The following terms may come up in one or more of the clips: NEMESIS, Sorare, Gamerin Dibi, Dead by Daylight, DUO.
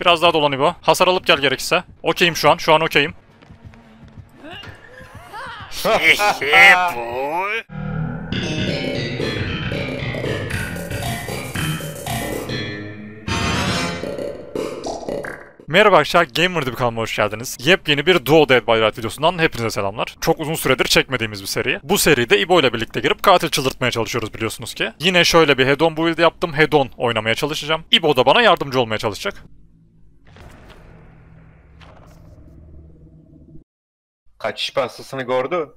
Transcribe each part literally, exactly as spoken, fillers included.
Biraz daha dolan İbo. Hasar alıp gel gerekirse. Okeyim şu an. Şu an okeyim. Merhaba arkadaşlar, Gamerin Dibi kanalıma hoş geldiniz. Yepyeni bir Duo Dead by Daylight videosundan hepinize selamlar. Çok uzun süredir çekmediğimiz bir seri. Bu seride İbo ile birlikte girip katil çıldırtmaya çalışıyoruz biliyorsunuz ki. Yine şöyle bir head-on build yaptım. Head-on oynamaya çalışacağım. İbo da bana yardımcı olmaya çalışacak. Kaçış pastasını gördü.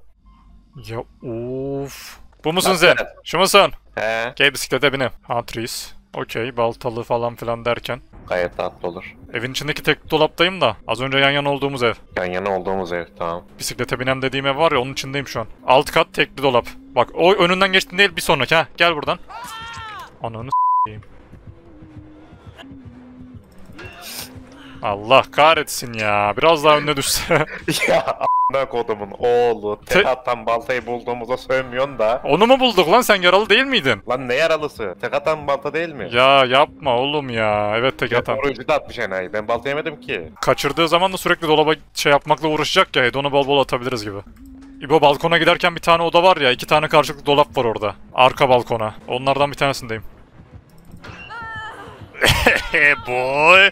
Ya uff. Bu musun sen? Şu musun? He. Gel bisiklete bine. Huntress. Okey, baltalı falan filan derken. Gayet tatlı olur. Evin içindeki tek dolaptayım da. Az önce yan yana olduğumuz ev. Yan yana olduğumuz ev, tamam. Bisiklete binem dediğim ev var ya, onun içindeyim şu an. Alt kat tekli dolap. Bak o önünden geçtin değil, bir sonraki ha. Gel buradan. Ananı s**eyim. Allah kahretsin ya. Biraz daha önüne düşse. Ya a**ına kodumun oğlu. Tekatan baltayı bulduğumuza sövmüyorsun da. Onu mu bulduk lan? Sen yaralı değil miydin? Lan ne yaralısı? Tekatan balta değil mi? Ya yapma oğlum ya. Evet tekatan. Doğruyucu da atmış enayi. Ben balta yemedim ki. Kaçırdığı zaman da sürekli dolaba şey yapmakla uğraşacak ya. Onu bol bol atabiliriz gibi. İbo balkona giderken bir tane oda var ya. İki tane karşılıklı dolap var orada. Arka balkona. Onlardan bir tanesindeyim. Boy.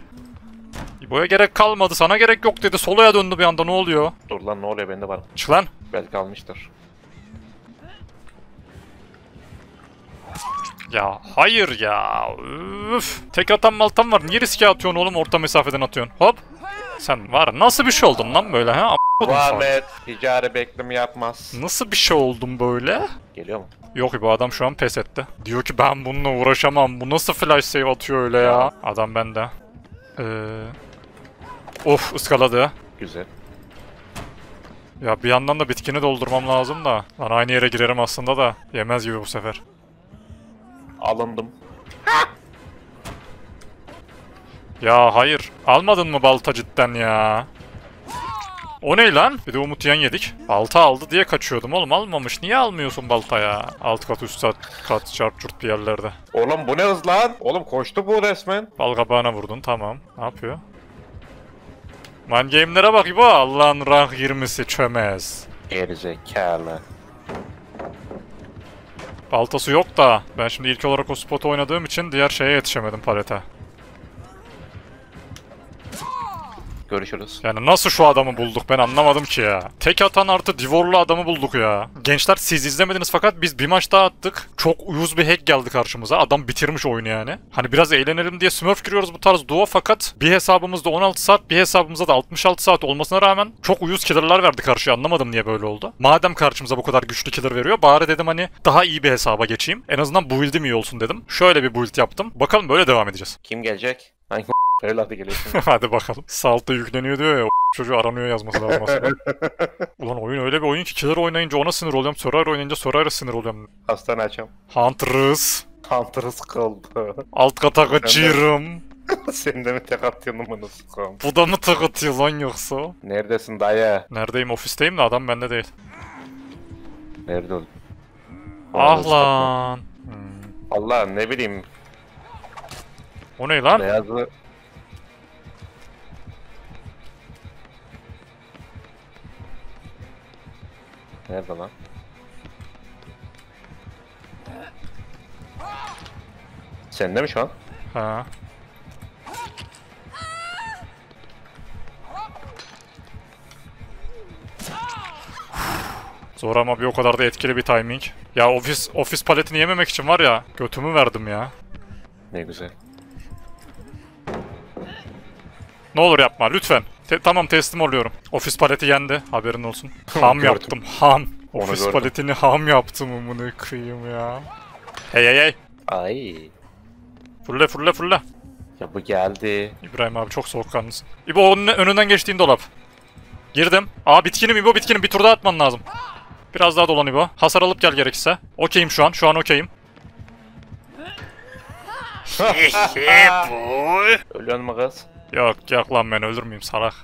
İbo'ya gerek kalmadı, sana gerek yok dedi. Solo'ya döndü bir anda, ne oluyor? Dur lan, ne oluyor, bende var. Çık lan. Belki almıştır. Ya hayır ya. Üf. Tek atan maltan var. Niye riske atıyorsun oğlum, orta mesafeden atıyorsun? Hop. Sen var. Nasıl bir şey oldun lan böyle ha? Muhammed ticari bekleme yapmaz. Nasıl bir şey oldun böyle? Geliyor mu? Yok bu adam şu an pes etti. Diyor ki ben bununla uğraşamam. Bu nasıl flash save atıyor öyle ya? Adam bende. Eee... Of ıskaladı. Güzel. Ya bir yandan da bitkini doldurmam lazım da. Lan aynı yere girerim aslında da. Yemez gibi bu sefer. Alındım. Ya hayır. Almadın mı balta cidden ya? O ne lan? Bir de Umut Yen yedik. Balta aldı diye kaçıyordum oğlum, almamış. Niye almıyorsun balta ya? Alt kat üst kat çarp çurt bir yerlerde. Oğlum bu ne hız lan? Oğlum koştu bu resmen. Bal kabağına vurdun tamam. Ne yapıyor? Man game'lere bak İbo. Allah'ın rank yirmisi çömez. Gerizekalı. Baltası yok da. Ben şimdi ilk olarak o spotu oynadığım için diğer şeye yetişemedim, palete. Görüşürüz. Yani nasıl şu adamı bulduk ben anlamadım ki ya. Tek atan artı divorlu adamı bulduk ya. Gençler siz izlemediniz fakat biz bir maç daha attık. Çok uyuz bir hack geldi karşımıza. Adam bitirmiş oyunu yani. Hani biraz eğlenelim diye smurf giriyoruz bu tarz duo fakat bir hesabımızda on altı saat, bir hesabımızda da altmış altı saat olmasına rağmen çok uyuz killer'lar verdi karşıya. Anlamadım niye böyle oldu. Madem karşımıza bu kadar güçlü killer veriyor, bari dedim hani daha iyi bir hesaba geçeyim. En azından build'im iyi olsun dedim. Şöyle bir build yaptım. Bakalım böyle devam edeceğiz. Kim gelecek? Hangi evladı geliyorsun? Hadi bakalım. Salt'ta yükleniyor diyor ya, o çocuğu aranıyor yazması lazım aslında. Ulan oyun öyle bir oyun ki killer oynayınca ona sinir oluyorum, Sorare oynayınca Sorare sinir oluyorum. Hastane açam. Huntress. Huntress kaldı. Alt kata kaçıyorum. Sen de mi tek atıyorsun bunu sıkam? Bu da mı tek atıyor lan yoksa? Neredesin dayı? Neredeyim, ofisteyim de adam bende değil. Nerede oldun? Ah lan. Hmm. Allah ne bileyim. O ne lan? Beyazlı. Nerede lan? Sende mi şu an? Ha. Zor ama bir o kadar da etkili bir timing. Ya ofis ofis paletini yememek için var ya, götümü verdim ya. Ne güzel. Ne olur yapma lütfen. Te tamam teslim oluyorum. Ofis paleti yendi. Haberin olsun. Ham gördüm. Yaptım. Ham. Onu ofis gördüm. Paletini ham yaptım amına koyayım ya. Hey hey hey. Ay. Fırla fırla fırla. Ya bu geldi. İbrahim abi çok soğukkanlısın. İbo onun önünden geçtiğin dolap. Girdim. Aa bitkinim İbo, bitkinim. Bir tur daha atman lazım. Biraz daha dolan İbo. Hasar alıp gel gerekirse. Okeyim şu an. Şu an okeyim. Ölüyor mu kız? Yok yok lan, ben ölür müyüm salak?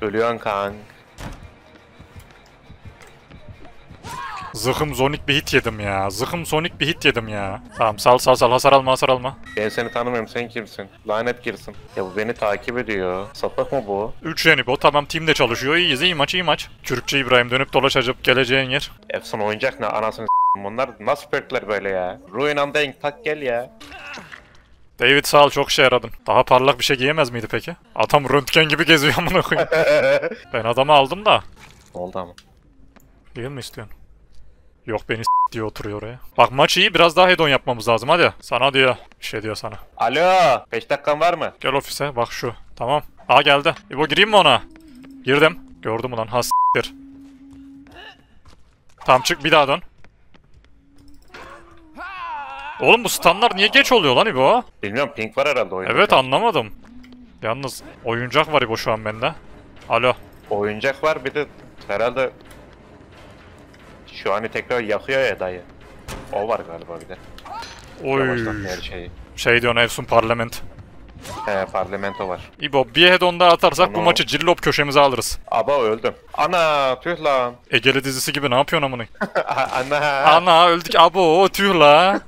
Ölüyorsun kank. Zıhım zonik bir hit yedim ya. Zıhım sonik bir hit yedim ya. Tamam sal sal sal. Hasar alma hasar alma. Ben seni tanımıyorum. Sen kimsin? Lanet girsin. Ya bu beni takip ediyor. Sapık mı bu? üç Renibo. Tamam team de çalışıyor. İyiyiz. İyi maç iyi maç. Kürkçe İbrahim dönüp dolaşacak geleceğin yer. Efsun oyuncak ne anasını s*****. Bunlar nasıl perkler böyle ya? Ruin and Dying tak gel ya. David sağ ol, çok şey aradın. Daha parlak bir şey giyemez miydi peki? Adam röntgen gibi geziyor amına koyayım. Ben adamı aldım da. Oldu ama. Değil mi istiyorsun? Yok beni s*** diye oturuyor oraya. Bak maç iyi, biraz daha head-on yapmamız lazım hadi. Sana diyor. Bir şey diyor sana. Alo. beş dakikan var mı? Gel ofise bak şu. Tamam. Aa geldi. İbo gireyim mi ona? Girdim. Gördüm ulan ha s***tir. Tamam çık bir daha dön. Oğlum bu standlar niye geç oluyor lan İbo? Bilmiyorum, pink var herhalde oyunda. Evet anlamadım. Yalnız oyuncak var İbo şu an bende. Alo. Oyuncak var bir de herhalde... Şu an tekrar yakıyor ya dayı. O var galiba bir de. Oy. Şeyi. Şey diyor Efsun parlament. He parlamento var. İbo bir head-on daha atarsak Onu... bu maçı cillop köşemize alırız. Aba öldüm. Ana tüh lan. Egeli dizisi gibi ne yapıyorsun amına? Ana. Ana öldük abo tüh la.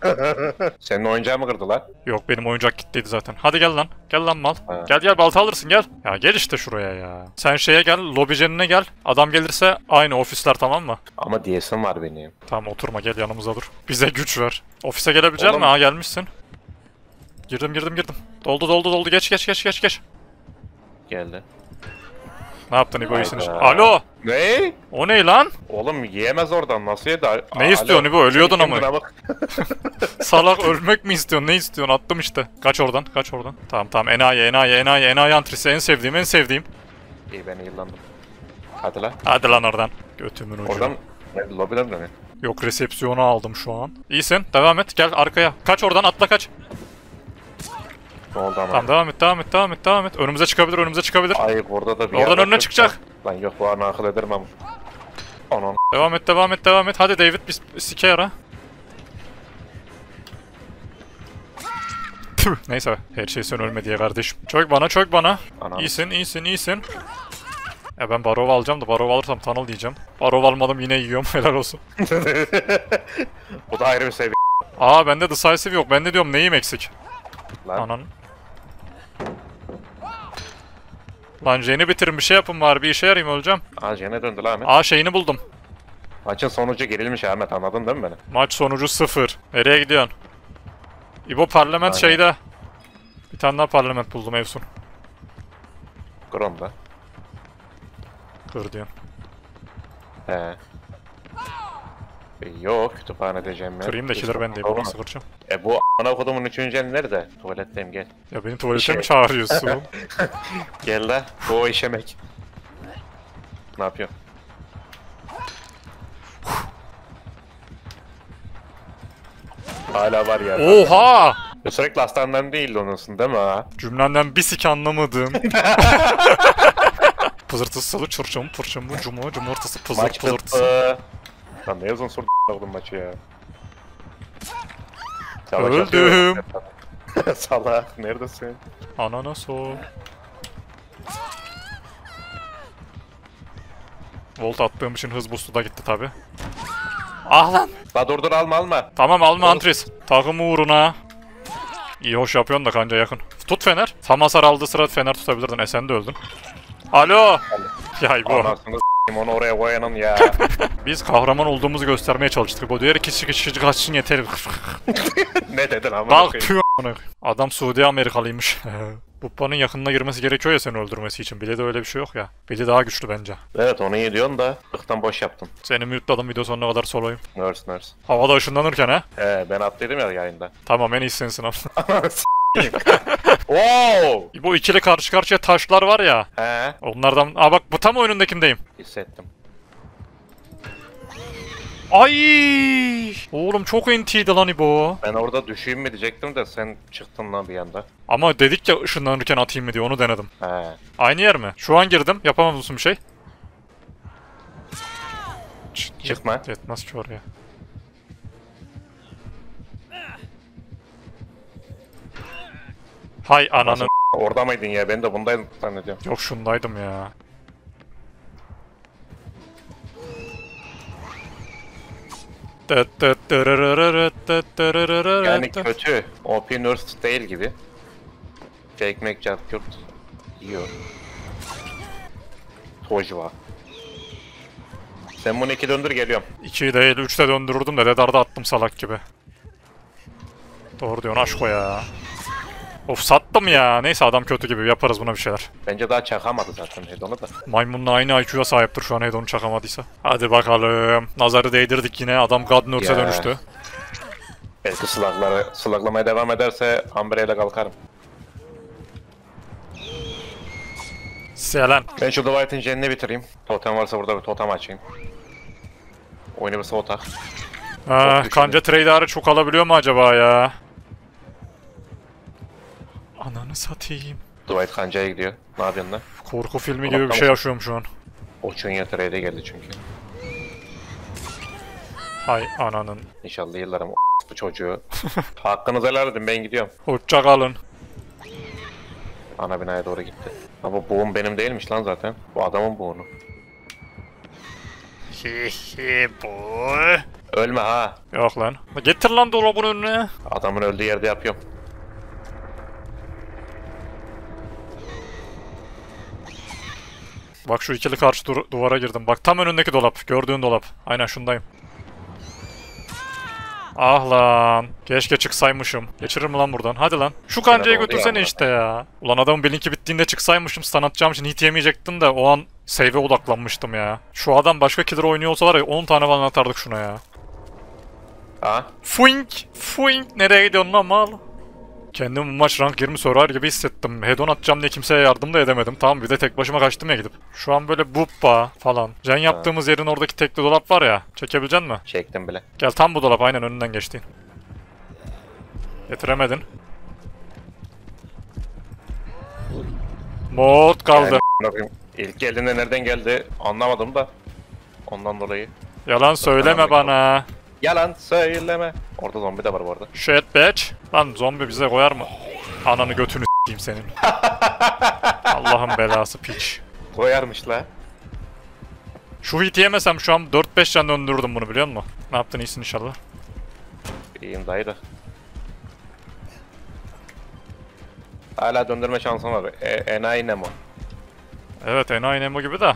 Senin oyuncağı mı kırdı lan? Yok benim oyuncak gittiydi zaten. Hadi gel lan. Gel lan mal. Ha. Gel gel balta alırsın gel. Ya gel işte şuraya ya. Sen şeye gel lobicenine gel. Adam gelirse aynı ofisler tamam mı? Ama D S'im var benim. Tamam oturma gel yanımıza dur. Bize güç ver. Ofise gelebilecek mi? Ha gelmişsin. Girdim girdim girdim. Doldu doldu doldu geç geç geç geç geç. Geldi. Ne yaptın İbo iyisin işte. Alo. Ne? O ne lan? Oğlum yiyemez oradan nasıl yedi? Ne istiyorsun İbo ölüyordun ama. Salak ölmek mi istiyorsun ne istiyorsun attım işte. Kaç oradan kaç oradan. Tamam tamam enayi enayi enayi enayi antresi en sevdiğim en sevdiğim. İyi ben yıllandım. Hadi lan. Hadi lan oradan. Götümün ucu. Oradan lobiden dönün. Yok resepsiyonu aldım şu an. İyisin devam et gel arkaya. Kaç oradan atla kaç. Oldu ama. Tamam devam et devam et devam et devam et. Önümüze çıkabilir önümüze çıkabilir. Ay orada da bir oradan önüne çıkacak. Lan yok bu an akıl edemem. Anam. Devam et devam et devam et. Hadi David bir sike yara. Neyse her şey sen ölme diye kardeşim. Çök bana çök bana. Anam. İyisin iyisin iyisin. Ya ben Barov alacağım da Barov alırsam Tunnel diyeceğim. Barov almadım yine yiyorum helal olsun. O da ayrı bir seviye. Aa bende decisive yok bende diyorum neyim eksik. Lan. Anan. Lan Jane'i bitirin bir şey yapın var bir işe yarayayım öleceğim. Aa Jane'e döndü lan Ahmet. Aa şeyini buldum. Maçın sonucu gerilmiş Ahmet anladın değil mi beni? Maç sonucu sıfır. Nereye gidiyorsun? İbo parlament aynen. Şeyde. Bir tane daha parlament buldum Efsun. Chrome'da. Kır diyorsun. He. Yok kütüphane diyeceğim ben. Kırayım da killer bende İbo nasıl kıracağım? E bu ana kodumun üçüncü eli nerede? Tuvaletteyim gel. Ya beni tuvalete İşemek. Mi çağırıyorsun? Gel la. O işemek. Ne yapıyorsun? Hala var ya. Oha! Ya sürekli hastaneden değildi onunsun değil mi ha? Cümlenden bir sik anlamadım. Pızırtısı salı çırçımı pırçımı cumu cumurtası pızır Maç pızırtısı. Kıtlı. Lan ne yazın sor d*****dın maçı ya. Savaş öldüm. Salak neredesin? Anana sol. Volt attığım için hız boost'u da gitti tabi. Ah lan. La dur dur alma alma. Tamam alma dur. Antris. Takım uğruna. İyi hoş yapıyorsun da kanca yakın. Tut Fener. Tam hasar aldığı sıra Fener tutabilirdin. E sen de öldün. Alo. Ya İbo. Onu oraya koyanın ya. Biz kahraman olduğumuzu göstermeye çalıştık. Bu diğer iki kişi kaçsın yeter. Ne dedin ama? Bak tüy a**ını. Adam Suudi Amerikalıymış. Bubba'nın yakınına girmesi gerekiyor ya seni öldürmesi için. Bile de öyle bir şey yok ya. Bile daha güçlü bence. Evet onu iyi diyorsun da ıktan boş yaptım. Seni mute'ladım video sonuna kadar soloyum. Nurse nurse. Havada ışınlanırken ha? He ben atladım ya yayında. Tamam en iyisin sınav. Wow! Bu ikili karşı karşıya taşlar var ya. He. Onlardan... Aa bak bu tam oyunundakindeyim. Hissettim. Ay! Oğlum çok entiydi lan İbo. Ben orada düşeyim mi diyecektim de sen çıktın lan bir anda. Ama dedik ya ışınlanırken atayım mı diye onu denedim. He. Aynı yer mi? Şu an girdim. Yapamaz mısın bir şey? Çıkma. Yetmez ki oraya. Hay ananın. Orada mıydın ya? Ben de bundaydım zannediyorum. Yok şundaydım ya. Yani kötü. O P Nurse değil gibi. Fake Mac Jackpot yiyor. Tojva. Sen bunu iki döndür, geliyorum. ikiyi değil üçte döndürürdüm de radarda attım salak gibi. Doğru diyorsun aşko ya. Of sattım ya. Neyse adam kötü gibi, yaparız buna bir şeyler. Bence daha çakamadı zaten Hedon'u da. Maymunla aynı I Q'ya sahiptir şu an Hedon'u çakamadıysa. Hadi bakalım. Nazarı değdirdik yine. Adam God Nurse'e dönüştü. Belki slugları, sluglamaya devam ederse Umbrea'yla kalkarım. Selam. Ben şu Delight'in jenini bitireyim. Totem varsa burada bir totem açayım. Oyunu bir soğutak. Haa kanca trader'ı çok alabiliyor mu acaba ya? Ananı satayım. Dwight kancaya gidiyor. Ne yapıyorsun lan? Korku filmi gibi bir şey yaşıyorum şu an. O Chunya trade'e geldi çünkü. Hay ananın. İnşallah yıllarım bu çocuğu. Hakkınızı helal edin, ben gidiyorum. Hoşça kalın. Ana binaya doğru gitti. Ama boğum benim değilmiş lan zaten. Bu adamın boğunu. Hihi boğu. Ölme ha. Yok lan. Getir lan dolabın önüne. Adamın öldüğü yerde yapıyorum. Bak şu ikili karşı du duvara girdim. Bak tam önündeki dolap. Gördüğün dolap. Aynen şundayım. Ah lan. Keşke çıksaymışım. Geçiririm lan buradan. Hadi lan. Şu kancayı götürsene işte ya. Ulan adamın bilinki bittiğinde çıksaymışım. Stun atacağım için hit yemeyecektim de o an save'e odaklanmıştım ya. Şu adam başka killer oynuyor olsa var ya on tane falan atardık şuna ya. Ha? Fuink. Fuink. Nereye gidiyorsun lan mal? Kendimi bu maç rank yirmi sorar gibi hissettim. Hedon atacağım diye kimseye yardım da edemedim. Tamam bir de tek başıma kaçtım ya gidip. Şu an böyle buppa falan. Can yaptığımız ha. Yerin oradaki tekli dolap var ya. Çekebilecek misin? Çektim bile. Gel tam bu dolap aynen önünden geçtiğin. Getiremedin. Mod kaldı. Yani, ilk geldiğinde nereden geldi anlamadım da. Ondan dolayı. Yalan söyleme bana. Yalan söyleme. Orada zombi de var bu arada. Shit bitch. Lan zombi bize koyar mı? Ananı götünü s**eyim senin. Allah'ın belası piç. Koyarmış la. Şu hit yemesem şu an dört beş can döndürürdüm bunu biliyor musun? Ne yaptın iyisin inşallah. İyiyim dayı da. Hala döndürme şansım var. E Enayi Nemo. Evet Enayi Nemo gibi de.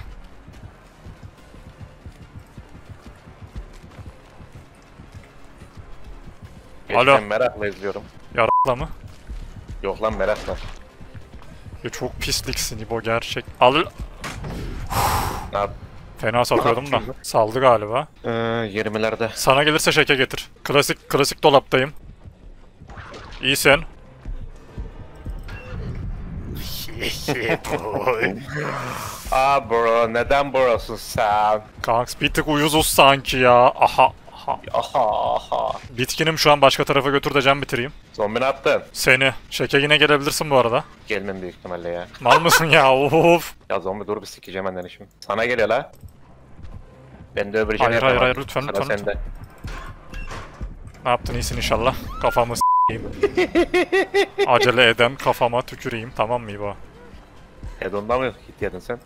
Alo. Merakla izliyorum. Yarakla mı? Yok lan merakla. Ya çok pisliksin İbo gerçek. Al. Fena satıyordum da. Saldı galiba. Ee, yirmilerde. Sana gelirse şeke getir. Klasik klasik dolaptayım. İyi sen. Aa bro neden burası sen? Kanks bir tık uyuzuz sanki ya. Aha. Aha. Aha, aha. Bitkinim şu an başka tarafa götür de can bitireyim. Zombi ne yaptın? Seni. Şeke yine gelebilirsin bu arada. Gelmem büyük ihtimalle ya. Mal mısın ya? Of. Ya zombi dur bir sikeceğim benden işim. Sana geliyor la. Ben de öbüreceğim. Hayır hayır hayır lütfen lütfen, lütfen. Sende. Ne yaptın iyisin inşallah. Kafamı s**eyim. Acele eden kafama tüküreyim tamam mı İbo? Hedon'dan mı hit yedin sen?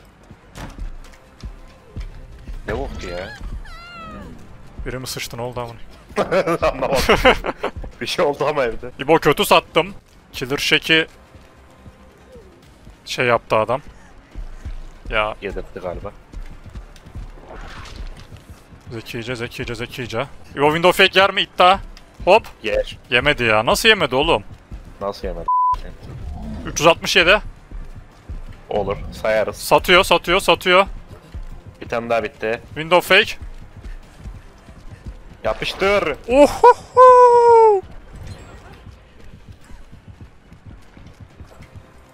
Ne oldu ya? Biri mi sıçtı ne oldu amına? Anlamadım. Bir şey oldu ama evde. İbo kötü sattım. Killer Shack'i şey yaptı adam. Ya. Yedirtti galiba. Zekice zekice zekice. İbo window fake yer mi iddia? Hop. Yer. Yemedi ya. Nasıl yemedi oğlum? Nasıl yemedi? üç yüz altmış yedi. Olur. Sayarız. Satıyor satıyor satıyor. Bir tane daha bitti. Window fake. Yapıştır. Ohoho.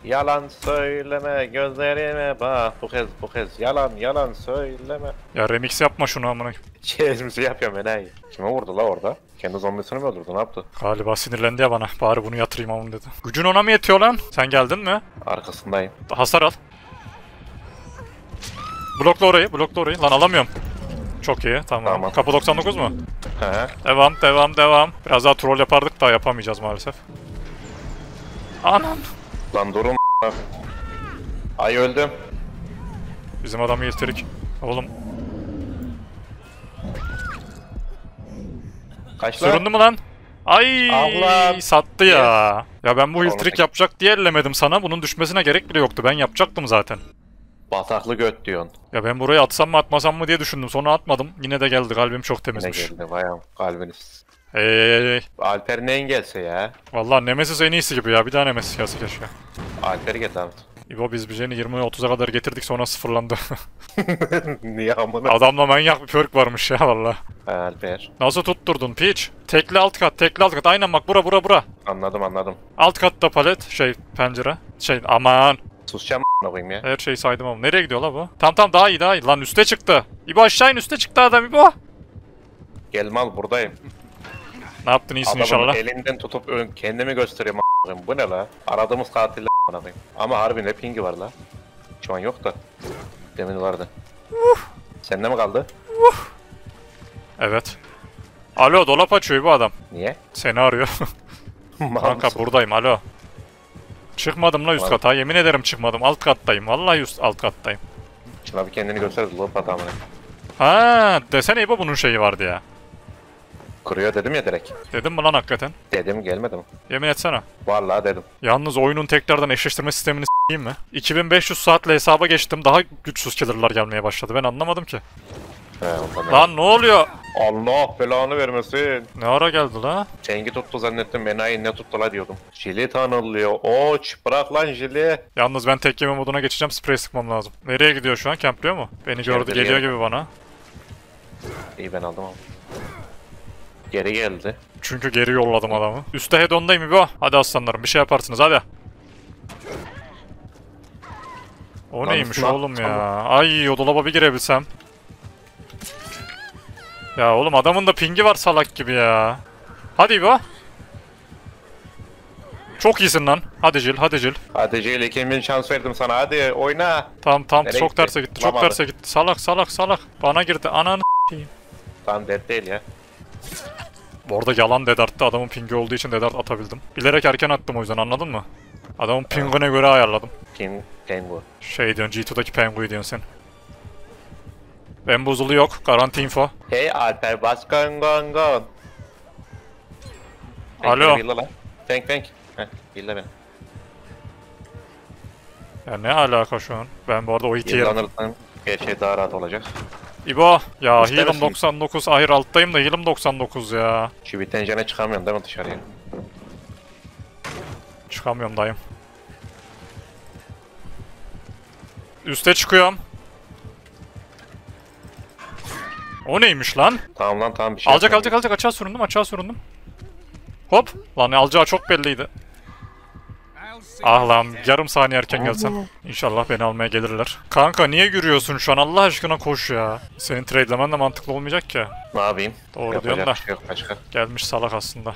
Yalan söyleme gözlerime bak bu kez bu kez yalan yalan söyleme. Ya remix yapma şunu amına. Çizmisi yapıyorum enayi. Kime vurdu la orada? Kendi zombisini mi öldürdü ne yaptı? Galiba sinirlendi ya bana. Bari bunu yatırayım amına dedi. Gücün ona mı yetiyor lan? Sen geldin mi? Arkasındayım. Hasar al. Blokla orayı blokla orayı. Lan alamıyorum. Çok iyi. Tamam. Tamam. Kapı doksan dokuz mu? He. Devam, devam, devam. Biraz daha troll yapardık da yapamayacağız maalesef. Anam. Lan durun. Ay öldüm. Bizim adam yitirik. Oğlum. Kaçlar? Sorunlu mu lan? Ay Allah. Sattı ya. Yes. Ya ben bu hiltrik yapacak diye ellemedim sana. Bunun düşmesine gerek bile yoktu. Ben yapacaktım zaten. Bataklı göt diyorsun. Ya ben buraya atsam mı atmasam mı diye düşündüm. Sonra atmadım. Yine de geldi. Kalbim çok temizmiş. Yine geldi. Bayağı kalbiniz. Eee. Alper neyin gelse ya? Valla Nemesis en iyisi gibi ya. Bir daha Nemesis gelse keşke. Alper'i get abi. İbo biz Bicen'i yirmiye otuza kadar getirdik sonra sıfırlandı. Niye amına? Adamla manyak bir perk varmış ya valla. Alper. Nasıl tutturdun piç? Tekli alt kat, tekli alt kat. Aynen bak bura bura bura. Anladım anladım. Alt katta palet, şey pencere. Şey aman. Susacağım a**ına ya. Her şeyi saydım ama. Nereye gidiyor la bu? Tam tam daha iyi daha iyi. Lan üste çıktı. İbo aşağı in, üste çıktı adam İbo. Gel mal buradayım. Ne yaptın iyisin adamın inşallah? Elinden tutup kendimi göstereyim a**ım. Bu ne la? Aradığımız katiller. Ama harbi ne pingi var la? Şu an yok da. Demin vardı. Uh. Sende mi kaldı? Uh. Evet. Alo dolap açıyor bu adam. Niye? Seni arıyor. Kanka buradayım alo. Çıkmadım la üst kata. Yemin ederim çıkmadım. Alt kattayım. Vallahi üst alt kattayım. Şuna bir kendini göster dolap hatamını. Ha, desene İbo bunun şeyi vardı ya. Kırıyor dedim ya direkt. Dedim mi lan hakikaten? Dedim gelmedim. Yemin etsene. Vallahi dedim. Yalnız oyunun tekrardan eşleştirme sistemini s**eyim mi? iki bin beş yüz saatle hesaba geçtim daha güçsüz killer'lar gelmeye başladı ben anlamadım ki. He, lan ne oluyor? Allah belanı vermesin. Ne ara geldi la? Çengi tuttu zannettim enayi ne tuttu la diyordum. Jili tanılıyor oç bırak lan jili. Yalnız ben tek yeme moduna geçeceğim sprey sıkmam lazım. Nereye gidiyor şu an campliyor mu? Beni gördü Kendiri geliyor gibi bana. İyi ben aldım abi. Geri geldi. Çünkü geri yolladım adamı. Üste head-on'dayım İbo. Hadi aslanlarım bir şey yaparsınız hadi. O lan neymiş oğlum ya. Tamam. Ay o dolaba bir girebilsem. Ya oğlum adamın da pingi var salak gibi ya. Hadi İbo. Çok iyisin lan. Hadi Jill hadi Jill. Hadi Jill iki bin şans verdim sana hadi oyna. Tamam tamam nereye çok gitti? Terse gitti çok terse gitti. Salak salak salak. Bana girdi ananı s**eyim. Tamam dert değil ya. Bu arada yalan dedarttı adamın pingi olduğu için dedart atabildim. Bilerek erken attım o yüzden anladın mı? Adamın pingine göre ayarladım. Ping, pengu. Şey diyorsun G iki'deki penguyu diyorsun sen. Ben buzulu yok garanti info. Hey Alper bas gon gon gon. Alo. Tank tank. Heh billa beni. Ya ne alaka şu an? Ben bu arada o iti yerim. Her şey daha rahat olacak. İbo ya heal'ım doksan dokuz hayır alttayım da heal'ım doksan dokuz ya. Şu bir tencere çıkamıyorum değil mi dışarıya? Çıkamıyorum dayım. Üste çıkıyorum. O neymiş lan? Tamam lan tamam bir şey alacak alacak alacak açığa süründüm açığa süründüm. Hop lan alacağı çok belliydi. Ah lan yarım saniye erken gelsem. İnşallah beni almaya gelirler. Kanka niye yürüyorsun şu an Allah aşkına koş ya. Senin tradelemen de mantıklı olmayacak ki. Ne yapayım? Doğru diyorsun da. Şey gelmiş salak aslında.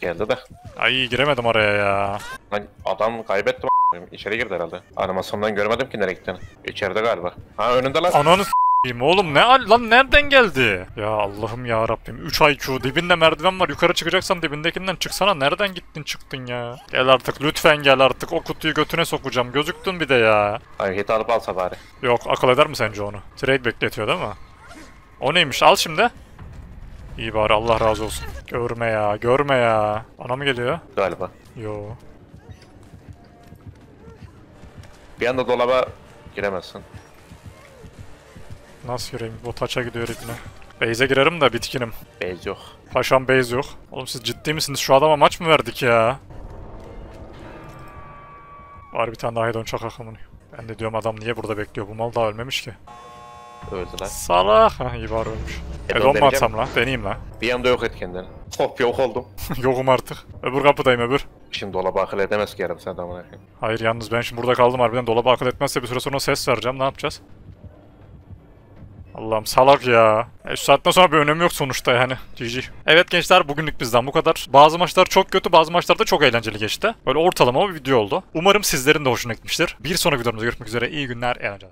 Geldi de. Ay giremedim oraya ya. Lan adam kaybettim a**ayım. İçeri girdi herhalde. Animasyondan görmedim ki nereye gittiğini. İçeride galiba. Ha önünde lan. Ananı s**eyim oğlum ne al lan nereden geldi? Ya Allah'ım ya Rabbim üç I Q dibinde merdiven var yukarı çıkacaksan dibindekinden çıksana nereden gittin çıktın ya? Gel artık lütfen gel artık o kutuyu götüne sokacağım gözüktün bir de ya. Hayır hit alıp alsa bari. Yok akıl eder mi sence onu? Trade bekletiyor değil mi? O neymiş al şimdi. İyi bari Allah razı olsun. Görme ya görme ya. Bana mı geliyor? Galiba. Yo. Bir anda dolaba giremezsin. Nasıl gireyim? Bu taça gidiyor ipine. Base'e girerim de bitkinim. Base yok. Paşam base yok. Oğlum siz ciddi misiniz? Şu adama maç mı verdik ya? Var bir tane daha hedon çakak amını. Ben de diyorum adam niye burada bekliyor? Bu mal daha ölmemiş ki. Öldü lan. Salak. Ha iyi var ölmüş. Hedon mu atsam lan? Deneyeyim lan. Bir anda yok et kendini. Hop yok oldum. Yokum artık. Öbür kapıdayım öbür. Şimdi dolaba akıl edemez ki yarım sen de amına koyayım. Hayır yalnız ben şimdi burada kaldım harbiden. Dolaba akıl etmezse bir süre sonra ses vereceğim. Ne yapacağız? Allah'ım salak ya. E, şu saatten sonra bir önemi yok sonuçta yani. G G. Evet gençler bugünlük bizden bu kadar. Bazı maçlar çok kötü bazı maçlar da çok eğlenceli geçti. Böyle ortalama bir video oldu. Umarım sizlerin de hoşuna gitmiştir. Bir sonraki videomuzda görüşmek üzere. İyi günler. Eğlenceler.